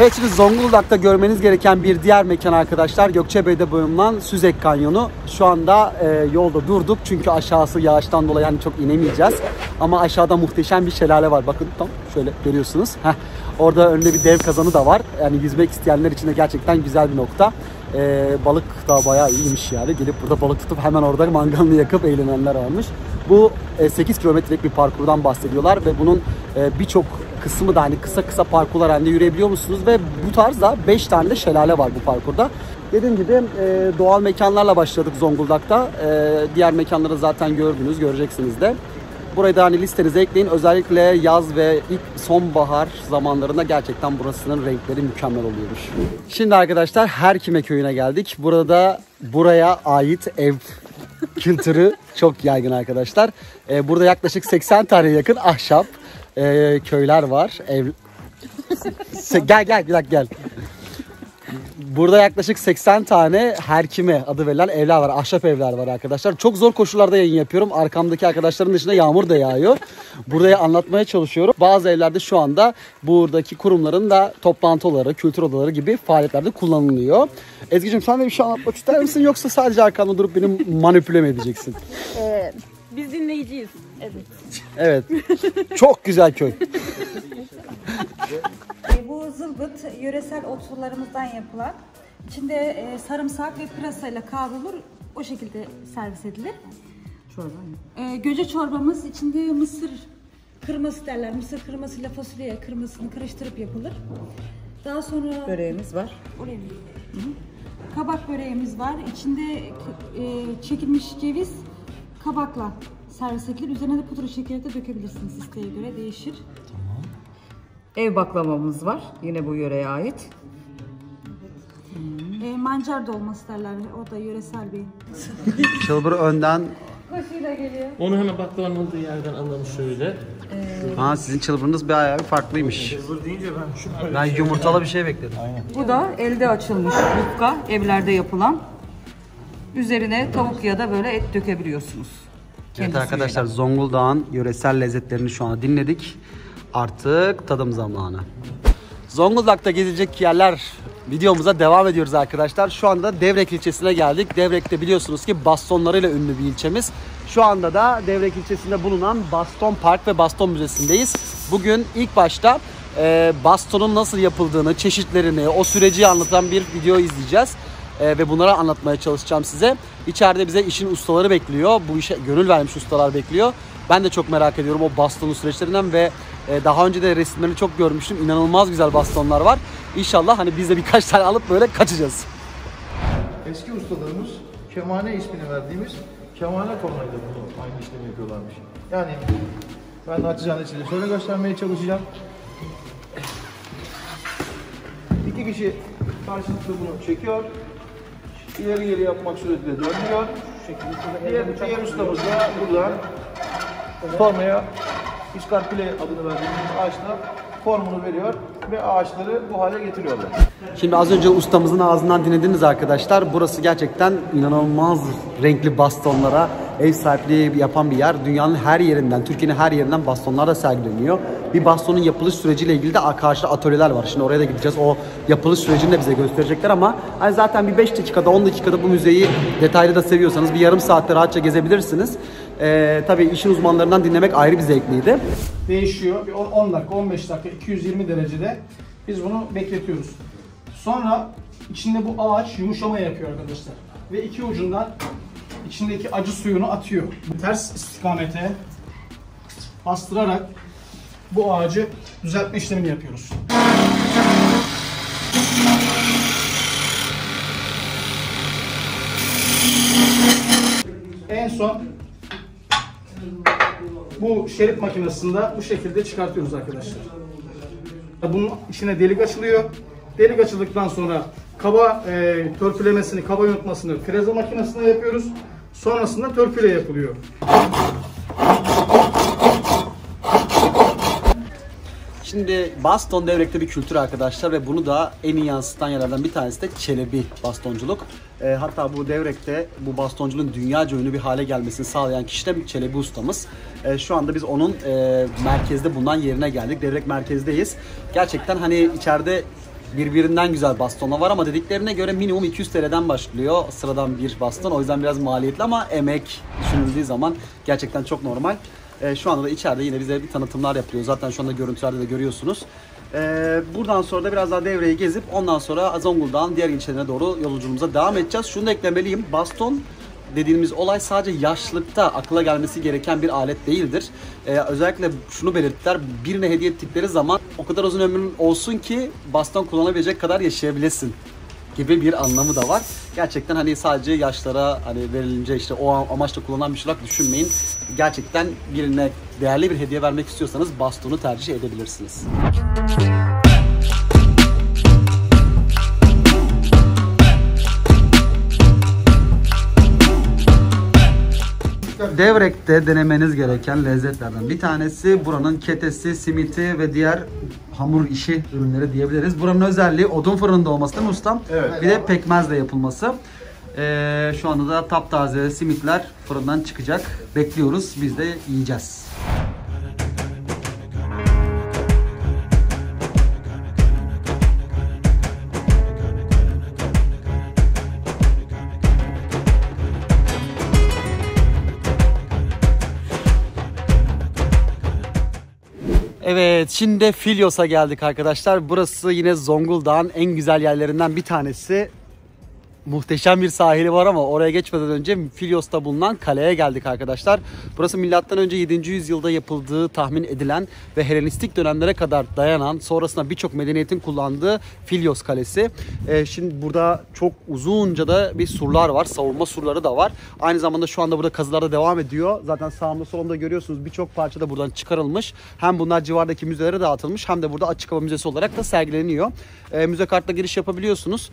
Evet, şimdi Zonguldak'ta görmeniz gereken bir diğer mekan arkadaşlar Gökçebey'de bulunan Süzek Kanyonu. Şu anda yolda durduk çünkü aşağısı yağıştan dolayı yani çok inemeyeceğiz. Ama aşağıda muhteşem bir şelale var. Bakın tam şöyle görüyorsunuz. Heh. Orada önünde bir dev kazanı da var. Yani yüzmek isteyenler için de gerçekten güzel bir nokta. Balık da bayağı iyiymiş yani. Gelip burada balık tutup hemen orada mangalını yakıp eğlenenler varmış. Bu 8 kilometrelik bir parkurdan bahsediyorlar ve bunun birçok kısmı da hani kısa kısa parkurlar halinde yürüyebiliyor musunuz ve bu tarzda 5 tane de şelale var bu parkurda. Dediğim gibi doğal mekanlarla başladık Zonguldak'ta. Diğer mekanları zaten gördünüz, göreceksiniz de. Burayı da hani listenize ekleyin. Özellikle yaz ve ilk sonbahar zamanlarında gerçekten burasının renkleri mükemmel oluyormuş. Şimdi arkadaşlar Herkime köyüne geldik. Burada buraya ait ev kültürü çok yaygın arkadaşlar. Burada yaklaşık 80 tane yakın ahşap köyler var. Gel. Burada yaklaşık 80 tane Herkime adı verilen evler var. Ahşap evler var arkadaşlar. Çok zor koşullarda yayın yapıyorum. Arkamdaki arkadaşların dışında yağmur da yağıyor. Burayı anlatmaya çalışıyorum. Bazı evlerde şu anda buradaki kurumların da toplantı odaları, kültür odaları gibi faaliyetlerde kullanılıyor. Ezgi'cim sen de bir şey anlatmak ister misin? Yoksa sadece arkamda durup beni manipüle mi edeceksin? Biz dinleyiciyiz. Evet. Çok güzel köy. Bu zılgıt yöresel otlarımızdan yapılan, içinde sarımsak ve pırasayla kavrulur, o şekilde servis edilir. Çorba mı? Göce çorbamız içinde mısır kırması derler. Mısır kırmasıyla fasulye kırmasını karıştırıp yapılır. Daha sonra... Böreğimiz var. Oraya mı? Kabak böreğimiz var. İçinde çekilmiş ceviz kabakla servis edilir. Üzerine de pudra şekeri de dökebilirsiniz, isteğe göre değişir. Ev baklavamız var. Yine bu yöreye ait. Mancar dolması derler. O da yöresel bir... Çılbır önden... Koşuyla geliyor. Onu hemen baklavanın olduğu yerden anlamış şöyle. Ha, sizin çılbırınız bayağı bir farklıymış. Çılbır deyince ben yumurtalı bir şey bekledim. Aynen. Bu da elde açılmış yufka, evlerde yapılan. Üzerine tavuk ya da böyle et dökebiliyorsunuz. Evet arkadaşlar, Zonguldak'ın yöresel lezzetlerini şu anda dinledik. Artık tadım zamanı. Zonguldak'ta gezilecek yerler videomuza devam ediyoruz arkadaşlar. Şu anda Devrek ilçesine geldik. Devrek'te biliyorsunuz ki bastonlarıyla ünlü bir ilçemiz. Şu anda da Devrek ilçesinde bulunan Baston Park ve Baston Müzesi'ndeyiz. Bugün ilk başta bastonun nasıl yapıldığını, çeşitlerini, o süreci anlatan bir video izleyeceğiz. Ve bunları anlatmaya çalışacağım size. İçeride bize işin ustaları bekliyor. Bu işe gönül vermiş ustalar bekliyor. Ben de çok merak ediyorum o bastonun süreçlerinden ve daha önce de resimlerini çok görmüştüm. İnanılmaz güzel bastonlar var. İnşallah hani biz de birkaç tane alıp böyle kaçacağız. Eski ustalarımız kemane ismini verdiğimiz kemane konuyla bunu aynı işlemi yapıyorlarmış. Yani ben naçizane size şöyle göstermeye çalışacağım. İki kişi karşılıklı bunu çekiyor. İleri geri yapmak suretiyle dönüyor. Diğer ustamız da burada formaya iskarpile adını verdiğimiz ağaçla formunu veriyor ve ağaçları bu hale getiriyorlar. Şimdi az önce ustamızın ağzından dinlediniz arkadaşlar. Burası gerçekten inanılmaz renkli bastonlara ev sahipliği yapan bir yer. Dünyanın her yerinden, Türkiye'nin her yerinden bastonlar da sergileniyor. Bir bastonun yapılış süreciyle ilgili de karşıda atölyeler var. Şimdi oraya da gideceğiz. O yapılış sürecini de bize gösterecekler ama hani zaten bir 5 dakikada, 10 dakikada bu müzeyi detaylı da seviyorsanız bir yarım saatte rahatça gezebilirsiniz. Tabii işin uzmanlarından dinlemek ayrı bir zevkliydi. Değişiyor. 10 dakika, 15 dakika, 220 derecede biz bunu bekletiyoruz. Sonra içinde bu ağaç yumuşama yapıyor arkadaşlar. Ve iki ucundan içindeki acı suyunu atıyor. Ters istikamete bastırarak bu ağacı düzeltme işlemini yapıyoruz. En son bu şerit makinesinde bu şekilde çıkartıyoruz arkadaşlar. Bunun içine delik açılıyor. Delik açıldıktan sonra kaba törpülemesini, kaba yutmasını freze makinesine yapıyoruz. Sonrasında törpüle yapılıyor. Şimdi baston Devrek'te bir kültür arkadaşlar ve bunu da en iyi yansıtan yerlerden bir tanesi de çelebi bastonculuk. Hatta bu Devrek'te bu bastonculuğun dünyaca ünlü bir hale gelmesini sağlayan kişi de Çelebi ustamız. Şu anda biz onun merkezde bulunan yerine geldik. Devrek merkezdeyiz. Gerçekten hani içeride birbirinden güzel bastonlar var ama dediklerine göre minimum 200 TL'den başlıyor sıradan bir baston. O yüzden biraz maliyetli ama emek düşünüldüğü zaman gerçekten çok normal. Şu anda da içeride yine bize bir tanıtımlar yapılıyor. Zaten şu anda görüntülerde de görüyorsunuz. Buradan sonra da biraz daha Devrek'i gezip ondan sonra Zonguldak'ın diğer ilçelerine doğru yolculuğumuza devam edeceğiz. Şunu da eklemeliyim. Baston dediğimiz olay sadece yaşlılıkta akla gelmesi gereken bir alet değildir. Özellikle şunu belirttiler, birine hediye ettikleri zaman o kadar uzun ömrün olsun ki baston kullanabilecek kadar yaşayabilesin gibi bir anlamı da var. Gerçekten hani sadece yaşlara hani verilince işte o amaçla kullanılan bir şey olarak düşünmeyin. Gerçekten birine değerli bir hediye vermek istiyorsanız bastonu tercih edebilirsiniz. Devrek'te denemeniz gereken lezzetlerden bir tanesi buranın ketesi, simiti ve diğer hamur işi ürünleri diyebiliriz. Buranın özelliği odun fırında olması değil mi ustam? Evet. Bir de pekmezle yapılması. Şu anda da taptaze simitler fırından çıkacak. Bekliyoruz, biz de yiyeceğiz. Evet, şimdi de Filyos'a geldik arkadaşlar. Burası yine Zonguldak'ın en güzel yerlerinden bir tanesi. Muhteşem bir sahili var ama oraya geçmeden önce Filyos'ta bulunan kaleye geldik arkadaşlar. Burası milattan önce 7. yüzyılda yapıldığı tahmin edilen ve Helenistik dönemlere kadar dayanan, sonrasında birçok medeniyetin kullandığı Filyos Kalesi. Şimdi burada çok uzunca da bir surlar var, savunma surları da var. Aynı zamanda şu anda burada kazılarda devam ediyor. Zaten sağımda solumda görüyorsunuz birçok parça da buradan çıkarılmış. Hem bunlar civardaki müzelere dağıtılmış hem de burada açık hava müzesi olarak da sergileniyor. Müze kartla giriş yapabiliyorsunuz.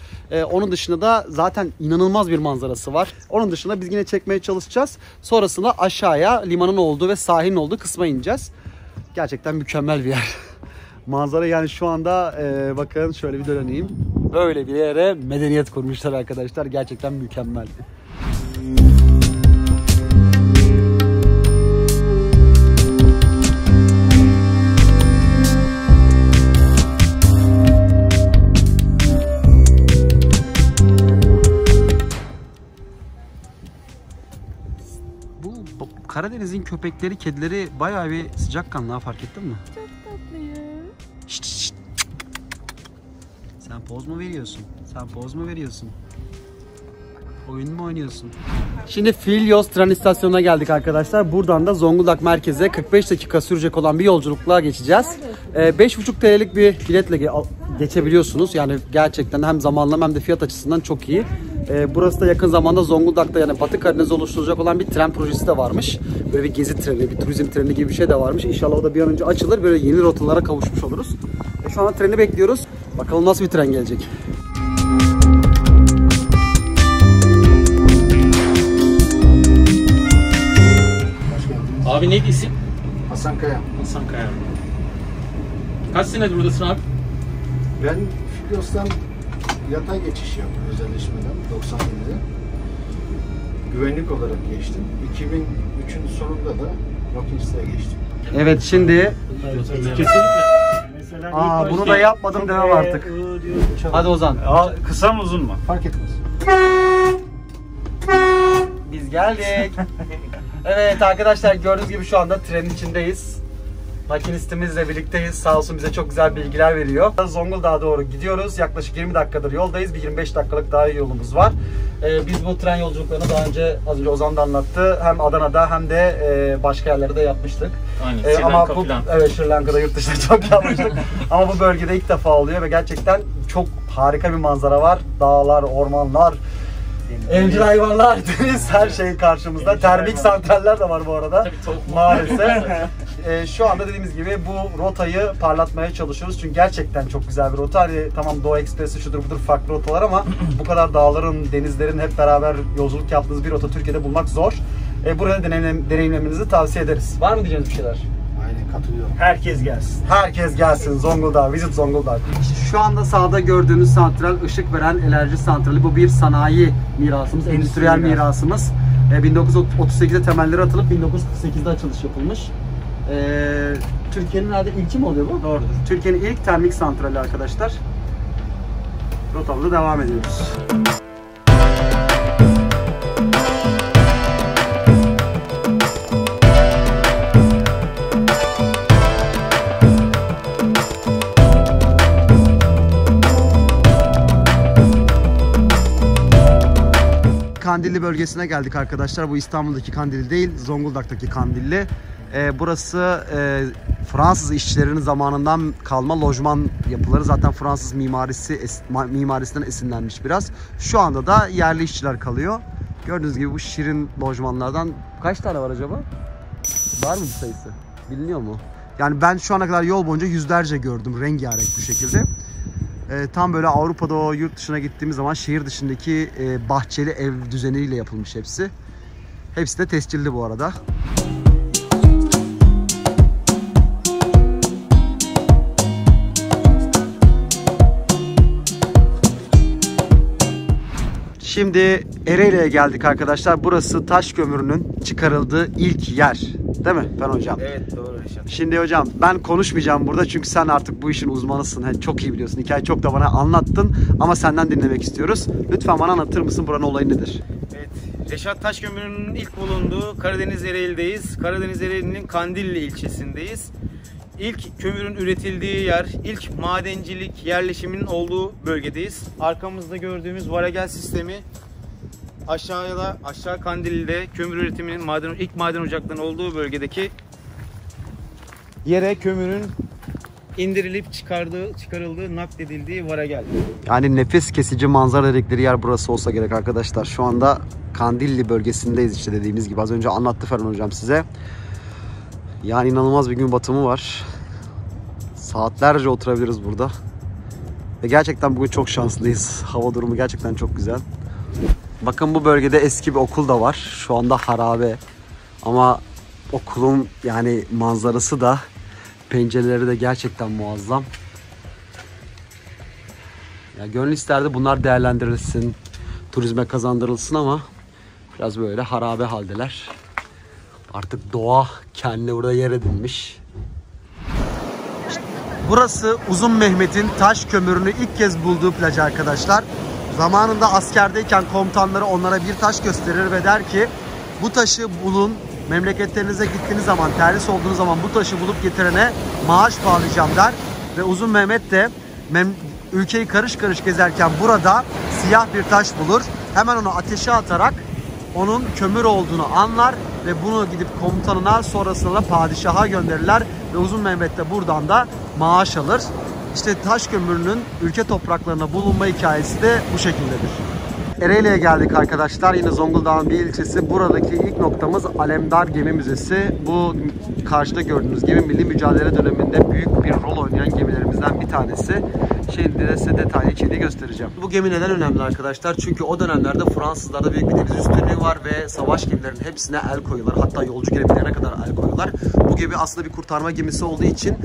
Onun dışında da zaten inanılmaz bir manzarası var. Onun dışında biz yine çekmeye çalışacağız. Sonrasında aşağıya limanın olduğu ve sahilin olduğu kısma ineceğiz. Gerçekten mükemmel bir yer. Manzara yani şu anda bakın şöyle bir döneyim. Böyle bir yere medeniyet kurmuşlar arkadaşlar. Gerçekten mükemmel. Karadeniz'in köpekleri, kedileri bayağı bir sıcakkanlı, fark ettin mi? Çok tatlı ya. Şişt, şişt. Sen poz mu veriyorsun? Sen poz mu veriyorsun? Oyun mu oynuyorsun? Şimdi Filyos tren istasyonuna geldik arkadaşlar. Buradan da Zonguldak merkeze 45 dakika sürecek olan bir yolculukla geçeceğiz. 5,5 TL'lik bir biletle geçebiliyorsunuz. Yani gerçekten hem zamanlama hem de fiyat açısından çok iyi. Burası da yakın zamanda Zonguldak'ta yani Batı Karadeniz'i oluşturacak olan bir tren projesi de varmış. Böyle bir gezi treni, bir turizm treni gibi bir şey de varmış. İnşallah o da bir an önce açılır. Böyle yeni rotalara kavuşmuş oluruz. Şu anda treni bekliyoruz. Bakalım nasıl bir tren gelecek. Abi neydi isim? Hasan Kaya. Hasan Kaya. Kaç senedir buradasın abi? Ben Filyos'tan yatay geçiş yaptım özelleşmeden 97'de. Güvenlik olarak geçtim. 2003'ün sonunda da Rokins'e geçtim. Evet şimdi... Aa bunu da yapmadım demem artık. Hadi Ozan. Kısa mı uzun mu? Fark etmez. Biz geldik. Evet arkadaşlar gördüğünüz gibi şu anda trenin içindeyiz. Makinistimizle birlikteyiz. Sağ olsun bize çok güzel bilgiler veriyor. Zonguldak'a doğru gidiyoruz. Yaklaşık 20 dakikadır yoldayız. Bir 25 dakikalık daha yolumuz var. Biz bu tren yolculuklarını daha önce az önce Ozan da anlattı. Hem Adana'da hem de başka yerlerde de yapmıştık. Aynen. Sri Lanka ama bu, evet, Sri Lanka'da yurt dışında çok yapmıştık. Ama bu bölgede ilk defa oluyor ve gerçekten çok harika bir manzara var. Dağlar, ormanlar, evcil hayvanlar, deniz, her şey karşımızda. Evcil termik hayvan. Santraller de var bu arada. Tabii, maalesef. Şu anda dediğimiz gibi bu rotayı parlatmaya çalışıyoruz. Çünkü gerçekten çok güzel bir rota. Hani, tamam Doğu ekspresi şudur budur farklı rotalar ama bu kadar dağların, denizlerin hep beraber yolculuk yaptığınız bir rota Türkiye'de bulmak zor. Buraya deneyimlemenizi tavsiye ederiz. Var mı diyeceğiniz bir şeyler? Aynen, katılıyorum. Herkes gelsin. Herkes gelsin Zonguldak'a. Visit Zonguldak. Şu anda sağda gördüğünüz santral ışık veren enerji santrali. Bu bir sanayi mirasımız, endüstriyel mirasımız. 1938'de temelleri atılıp 1948'de açılış yapılmış. Türkiye'nin herhalde ilki mi oluyor bu? Doğrudur. Türkiye'nin ilk termik santrali arkadaşlar. rotamıza devam ediyoruz. Kandilli bölgesine geldik arkadaşlar. Bu İstanbul'daki Kandilli değil, Zonguldak'taki Kandilli. Burası Fransız işçilerinin zamanından kalma lojman yapıları. Zaten Fransız mimarisinden esinlenmiş biraz. Şu anda da yerli işçiler kalıyor. Gördüğünüz gibi bu şirin lojmanlardan kaç tane var acaba? Var mı bir sayısı? Biliniyor mu? Yani ben şu ana kadar yol boyunca yüzlerce gördüm rengarenk bu şekilde. Tam böyle Avrupa'da o yurt dışına gittiğimiz zaman şehir dışındaki bahçeli ev düzeniyle yapılmış hepsi. Hepsi de tescilli bu arada. Şimdi Ereğli'ye geldik arkadaşlar. Burası taş kömürünün çıkarıldığı ilk yer. Değil mi Fen hocam? Evet doğru Reşat. Şimdi hocam ben konuşmayacağım burada çünkü sen artık bu işin uzmanısın. Yani çok iyi biliyorsun. Hikayeyi çok da bana anlattın ama senden dinlemek istiyoruz. Lütfen bana anlatır mısın, buranın olayı nedir? Evet Reşat, taş kömürünün ilk bulunduğu Karadeniz Ereğli'deyiz. Karadeniz Ereğli'nin Kandilli ilçesindeyiz. İlk kömürün üretildiği yer, ilk madencilik yerleşiminin olduğu bölgedeyiz. Arkamızda gördüğümüz Varagel sistemi, aşağı Kandilli'de kömür üretiminin ilk maden ocaklarının olduğu bölgedeki yere kömürün indirilip çıkarıldığı, nakledildiği Varagel. Yani nefes kesici manzara dedikleri yer burası olsa gerek arkadaşlar. Şu anda Kandilli bölgesindeyiz işte, dediğimiz gibi az önce anlattı Ferhan hocam size. Yani inanılmaz bir gün batımı var. Saatlerce oturabiliriz burada. Ve gerçekten bugün çok şanslıyız. Hava durumu gerçekten çok güzel. Bakın bu bölgede eski bir okul da var. Şu anda harabe. Ama okulun yani manzarası da, pencereleri de gerçekten muazzam. Ya gönül isterdi bunlar değerlendirilsin, turizme kazandırılsın ama biraz böyle harabe haldeler. Artık doğa kendine burada yer edinmiş. Burası Uzun Mehmet'in taş kömürünü ilk kez bulduğu plaj arkadaşlar. Zamanında askerdeyken komutanları onlara bir taş gösterir ve der ki bu taşı bulun, memleketlerinize gittiğiniz zaman, terhis olduğunuz zaman bu taşı bulup getirene maaş bağlayacağım der. Ve Uzun Mehmet de ülkeyi karış karış gezerken burada siyah bir taş bulur. Hemen onu ateşe atarak onun kömür olduğunu anlar ve bunu gidip komutanına, sonrasında da padişaha gönderirler ve Uzun Mehmet de buradan da maaş alır. İşte taş kömürünün ülke topraklarına bulunma hikayesi de bu şekildedir. Ereğli'ye geldik arkadaşlar. Yine Zonguldak'ın bir ilçesi. Buradaki ilk noktamız Alemdar Gemi Müzesi. Bu karşıda gördüğünüz gibi milli mücadele döneminde büyük bir rol oynayan gemilerimizden bir tanesi. Şimdi de size detaylı içeriği göstereceğim. Bu gemi neden önemli arkadaşlar? Çünkü o dönemlerde Fransızlarda büyük bir deniz üstünlüğü var ve savaş gemilerinin hepsine el koyuyorlar. Hatta yolcu gemilerine kadar el koyuyorlar. Bu gemi aslında bir kurtarma gemisi olduğu için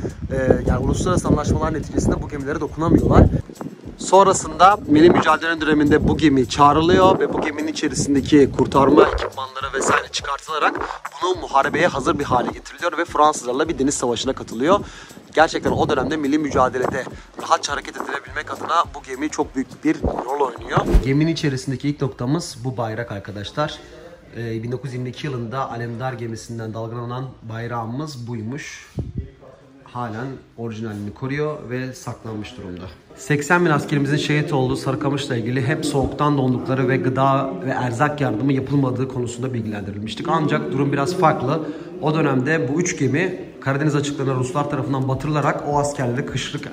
yani uluslararası anlaşmalar neticesinde bu gemilere dokunamıyorlar. Sonrasında milli mücadele döneminde bu gemi çağrılıyor ve bu geminin içerisindeki kurtarma ekipmanları vesaire çıkartılarak bunu muharebeye hazır bir hale getiriliyor ve Fransızlarla bir deniz savaşına katılıyor. Gerçekten o dönemde milli mücadelede rahatça hareket edilebilmek adına bu gemi çok büyük bir rol oynuyor. Geminin içerisindeki ilk noktamız bu bayrak arkadaşlar. 1922 yılında Alemdar gemisinden dalgalanan bayrağımız buymuş. Halen orijinalini koruyor ve saklanmış durumda. 80 bin askerimizin şehit olduğu Sarıkamış'la ilgili hep soğuktan dondukları ve gıda ve erzak yardımı yapılmadığı konusunda bilgilendirilmiştik. Ancak durum biraz farklı. O dönemde bu üç gemi Karadeniz açıklarına Ruslar tarafından batırılarak o askerlere kışlık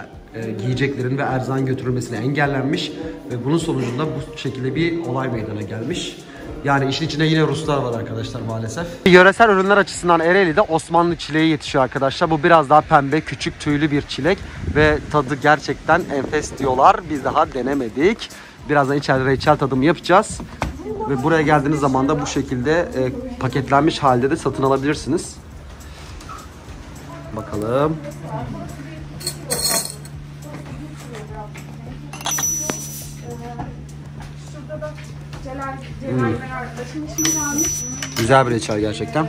giyeceklerin ve erzağın götürülmesine engellenmiş ve bunun sonucunda bu şekilde bir olay meydana gelmiş. Yani işin içinde yine Ruslar var arkadaşlar maalesef. Yöresel ürünler açısından Ereğli'de Osmanlı çileği yetişiyor arkadaşlar. Bu biraz daha pembe, küçük tüylü bir çilek ve tadı gerçekten enfes diyorlar. Biz daha denemedik. Birazdan içeride reçel tadımı yapacağız. Ve buraya geldiğiniz zaman da bu şekilde paketlenmiş halde de satın alabilirsiniz. Bakalım. Güzel bir reçel gerçekten.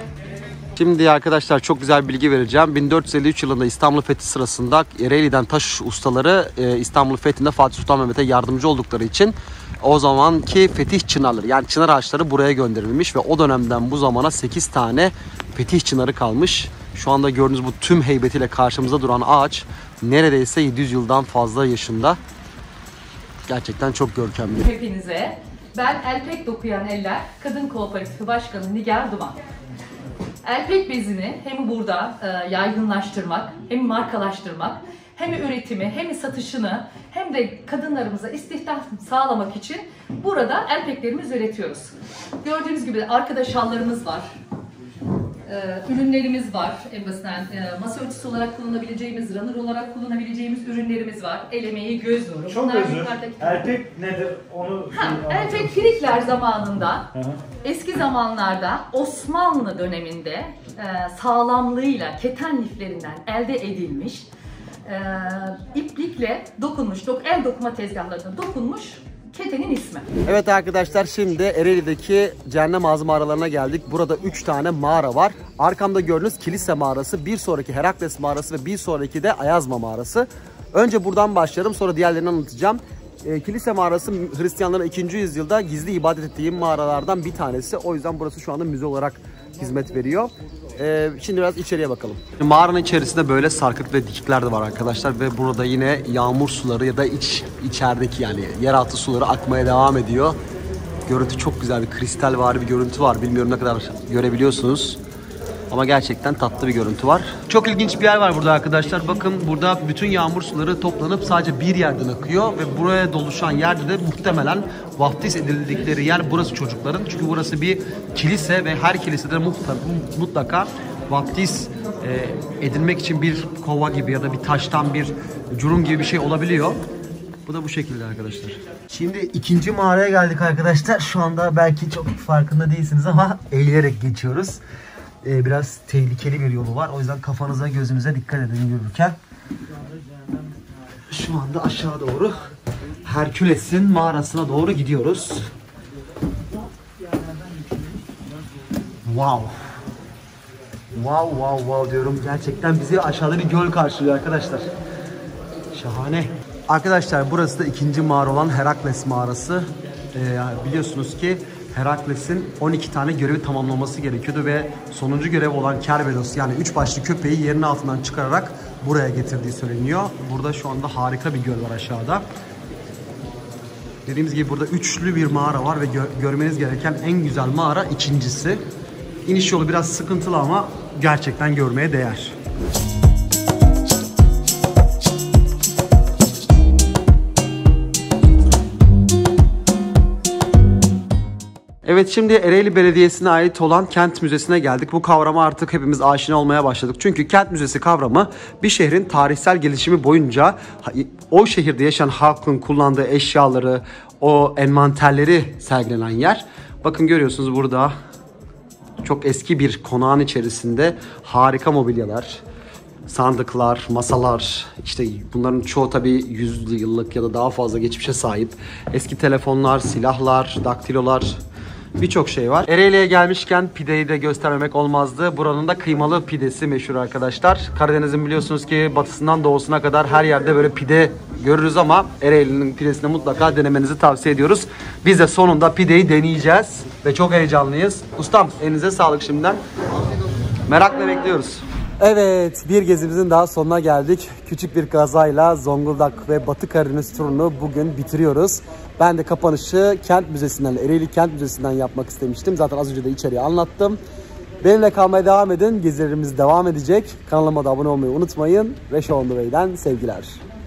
Şimdi arkadaşlar çok güzel bilgi vereceğim. 1453 yılında İstanbul fethi sırasında Ereğli'den taş ustaları İstanbul fethinde Fatih Sultan Mehmet'e yardımcı oldukları için o zamanki fetih çınarları, yani çınar ağaçları buraya gönderilmiş ve o dönemden bu zamana 8 tane fetih çınarı kalmış. Şu anda gördüğünüz bu tüm heybetiyle karşımızda duran ağaç neredeyse 700 yıldan fazla yaşında. Gerçekten çok görkemli. Hepinize ben Elpek Dokuyan Eller Kadın Kooperatifi Başkanı Nihal Duman. Elpek bezini hem burada yaygınlaştırmak, hem markalaştırmak, hem üretimi, hem satışını, hem de kadınlarımıza istihdam sağlamak için burada elpeklerimizi üretiyoruz. Gördüğünüz gibi arkada şallarımız var, ürünlerimiz var. En basitinden masa örtüsü olarak kullanabileceğimiz, runner olarak kullanabileceğimiz ürünlerimiz var. El emeği, göz nuru. Çok özür. Elpek nedir? Onu elpek Firikler zamanında, eski zamanlarda Osmanlı döneminde sağlamlığıyla keten liflerinden elde edilmiş, iplikle dokunmuş, el dokuma tezgahlarına dokunmuş ketenin ismi. Evet arkadaşlar, şimdi Ereğli'deki Cehennem Ağzı Mağaralarına geldik. Burada 3 tane mağara var. Arkamda gördüğünüz Kilise Mağarası, bir sonraki Herakles Mağarası ve bir sonraki de Ayazma Mağarası. Önce buradan başlarım, sonra diğerlerini anlatacağım. Kilise Mağarası Hristiyanların 2. yüzyılda gizli ibadet ettiği mağaralardan bir tanesi. O yüzden burası şu anda müze olarak hizmet veriyor. Şimdi biraz içeriye bakalım. Mağaranın içerisinde böyle sarkık ve dikikler de var arkadaşlar ve burada yine yağmur suları ya da içerideki yani yeraltı suları akmaya devam ediyor. Görüntü çok güzel, bir kristal var, bir görüntü var. Bilmiyorum ne kadar görebiliyorsunuz ama gerçekten tatlı bir görüntü var. Çok ilginç bir yer var burada arkadaşlar. Bakın burada bütün yağmur suları toplanıp sadece bir yerden akıyor ve buraya doluşan yerde de muhtemelen vaftiz edildikleri yer burası çocukların. Çünkü burası bir kilise ve her kilisede mutlaka vaftiz edilmek için bir kova gibi ya da bir taştan bir curum gibi bir şey olabiliyor. Bu da bu şekilde arkadaşlar. Şimdi ikinci mağaraya geldik arkadaşlar. Şu anda belki çok farkında değilsiniz ama eğilerek geçiyoruz. Biraz tehlikeli bir yolu var. O yüzden kafanıza, gözünüze dikkat edin yürürken. Şu anda aşağı doğru Herküles'in mağarasına doğru gidiyoruz. Wow. Wow, wow, wow diyorum. Gerçekten bizi aşağıda bir göl karşılıyor arkadaşlar. Şahane. Arkadaşlar burası da ikinci mağara olan Herakles mağarası. Biliyorsunuz ki Herakles'in 12 tane görevi tamamlaması gerekiyordu ve sonuncu görev olan Kerberos, yani 3 başlı köpeği yerin altından çıkararak buraya getirdiği söyleniyor. Burada şu anda harika bir göl var aşağıda. Dediğimiz gibi burada üçlü bir mağara var ve görmeniz gereken en güzel mağara ikincisi. İniş yolu biraz sıkıntılı ama gerçekten görmeye değer. Evet, şimdi Ereğli Belediyesi'ne ait olan Kent Müzesi'ne geldik. Bu kavrama artık hepimiz aşina olmaya başladık. Çünkü Kent Müzesi kavramı bir şehrin tarihsel gelişimi boyunca o şehirde yaşayan halkın kullandığı eşyaları, o envanterleri sergilenen yer. Bakın görüyorsunuz burada çok eski bir konağın içerisinde harika mobilyalar, sandıklar, masalar, işte bunların çoğu tabii 100 yıllık ya da daha fazla geçmişe sahip. Eski telefonlar, silahlar, daktilolar, birçok şey var. Ereğli'ye gelmişken pideyi de göstermemek olmazdı. Buranın da kıymalı pidesi meşhur arkadaşlar. Karadeniz'in biliyorsunuz ki batısından doğusuna kadar her yerde böyle pide görürüz ama Ereğli'nin pidesini mutlaka denemenizi tavsiye ediyoruz. Biz de sonunda pideyi deneyeceğiz ve çok heyecanlıyız. Ustam, elinize sağlık şimdiden. Merakla bekliyoruz. Evet, bir gezimizin daha sonuna geldik. Küçük bir kazayla Zonguldak ve Batı Karadeniz turunu bugün bitiriyoruz. Ben de kapanışı Kent Müzesi'nden, Ereğli Kent Müzesi'nden yapmak istemiştim. Zaten az önce de içeriye anlattım. Benimle kalmaya devam edin. Gezilerimiz devam edecek. Kanalıma da abone olmayı unutmayın. Reshontheway'den sevgiler.